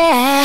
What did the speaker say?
Yeah.